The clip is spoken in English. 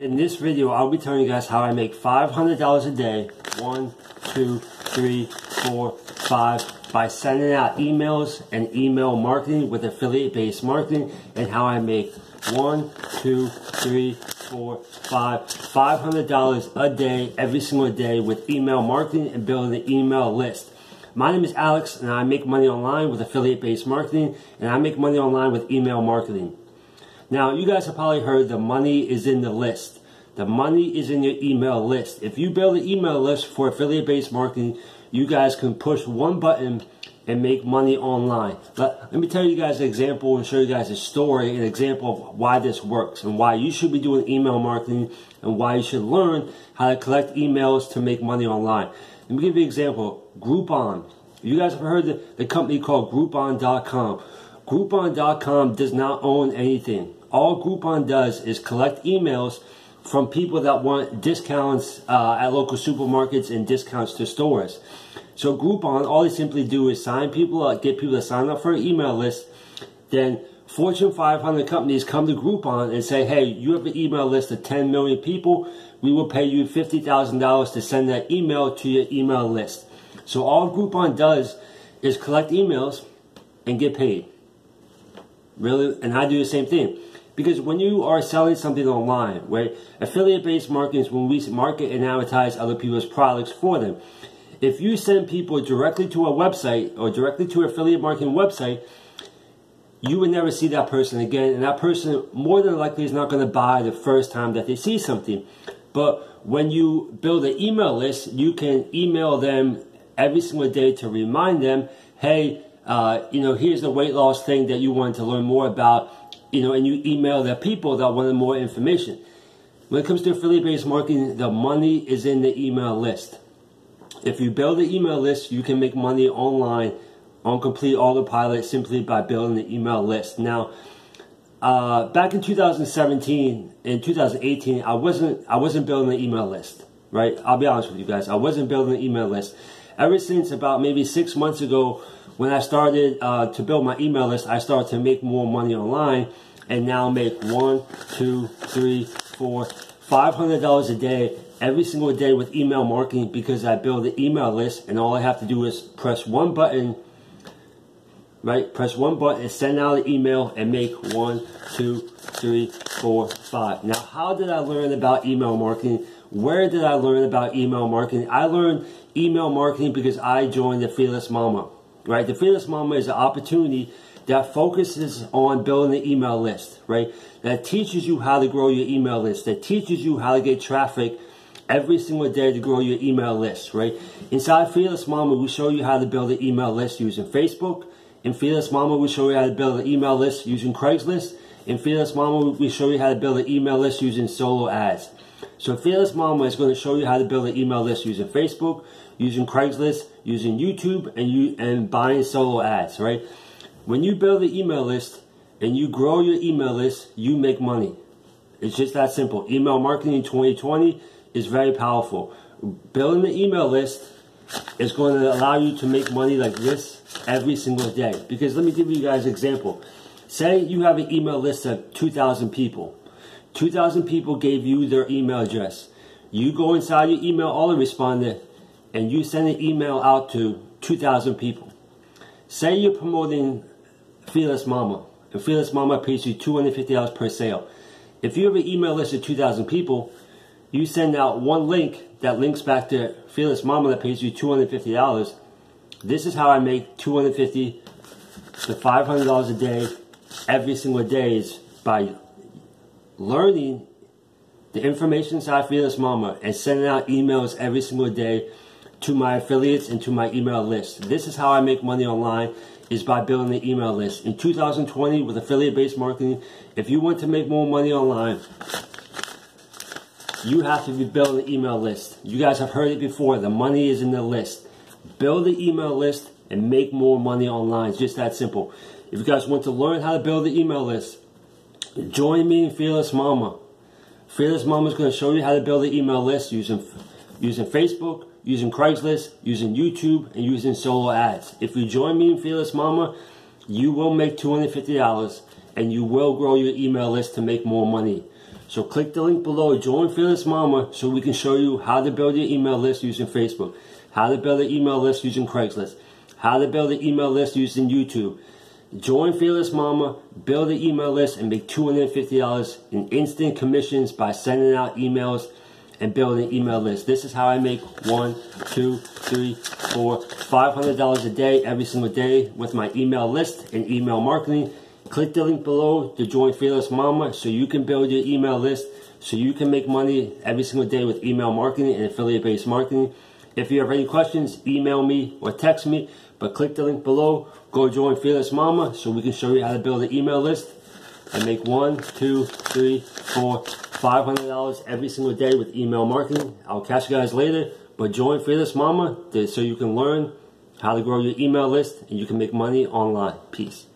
In this video, I'll be telling you guys how I make $500 a day, 1, 2, 3, 4, 5, by sending out emails and email marketing with affiliate-based marketing, and how I make $500 a day, every single day with email marketing and building an email list. My name is Alex, and I make money online with affiliate-based marketing, and I make money online with email marketing. Now, you guys have probably heard the money is in the list. The money is in your email list. If you build an email list for affiliate-based marketing, you guys can push one button and make money online. Let me tell you guys an example and show you guys a story, an example of why this works and why you should be doing email marketing and why you should learn how to collect emails to make money online. Let me give you an example. Groupon. You guys have heard the company called Groupon.com. Groupon.com does not own anything. All Groupon does is collect emails from people that want discounts at local supermarkets and discounts to stores. So Groupon, all they simply do is sign people up, get people to sign up for an email list. Then Fortune 500 companies come to Groupon and say, hey, you have an email list of 10 million people. We will pay you $50,000 to send that email to your email list. So all Groupon does is collect emails and get paid. Really, and I do the same thing. Because when you are selling something online, right, affiliate-based marketing is when we market and advertise other people's products for them. If you send people directly to a website or directly to an affiliate marketing website, you would never see that person again, and that person more than likely is not going to buy the first time that they see something. But when you build an email list, you can email them every single day to remind them, hey, you know, here's the weight loss thing that you wanted to learn more about. You know, and you email the people that wanted more information. When it comes to affiliate-based marketing, the money is in the email list. If you build an email list, you can make money online on complete autopilot simply by building an email list. Now, back in 2017 and 2018, I wasn't building an email list, right? I'll be honest with you guys. I wasn't building an email list. Ever since about maybe 6 months ago, when I started to build my email list, I started to make more money online and now make $500 a day, every single day with email marketing because I build an email list and all I have to do is press one button, right? Press one button and send out an email and make $500. Now, how did I learn about email marketing? Where did I learn about email marketing? I learned email marketing because I joined the Fearless Mama. Right, the Fearless Mama is an opportunity that focuses on building an email list, right? That teaches you how to grow your email list, that teaches you how to get traffic every single day to grow your email list, right? Inside Fearless Mama, we show you how to build an email list using Facebook. In Fearless Mama, we show you how to build an email list using Craigslist. In Fearless Mama, we show you how to build an email list using solo ads. So Fearless Mama is going to show you how to build an email list using Facebook, using Craigslist, using YouTube, and buying solo ads, right? When you build an email list and you grow your email list, you make money. It's just that simple. Email marketing in 2020 is very powerful. Building an email list is going to allow you to make money like this every single day. Because let me give you guys an example. Say you have an email list of 2,000 people. 2,000 people gave you their email address. You go inside your email autoresponder and you send an email out to 2,000 people. Say you're promoting Fearless Mama, and Fearless Mama pays you $250 per sale. If you have an email list of 2,000 people, you send out one link that links back to Fearless Mama that pays you $250. This is how I make $250 to $500 a day, every single day, is by learning the information inside Fearless Mama and sending out emails every single day to my affiliates and to my email list. This is how I make money online, is by building an email list. In 2020, with affiliate-based marketing, if you want to make more money online, you have to be building an email list. You guys have heard it before. The money is in the list. Build an email list and make more money online. It's just that simple. If you guys want to learn how to build an email list, join me in Fearless Mama. Fearless Mama is going to show you how to build an email list using Facebook, using Craigslist, using YouTube, and using solo ads. If you join me in Fearless Mama, you will make $250 and you will grow your email list to make more money. So click the link below, join Fearless Mama, so we can show you how to build your email list using Facebook, how to build an email list using Craigslist, how to build an email list using YouTube. Join Fearless Mama, build an email list, and make $250 in instant commissions by sending out emails and building an email list. This is how I make $500 a day every single day with my email list and email marketing. Click the link below to join Fearless Mama so you can build your email list, so you can make money every single day with email marketing and affiliate-based marketing. If you have any questions, email me or text me, but click the link below. Go join Fearless Mama so we can show you how to build an email list and make $500 every single day with email marketing. I'll catch you guys later, but join Fearless Mama so you can learn how to grow your email list and you can make money online. Peace.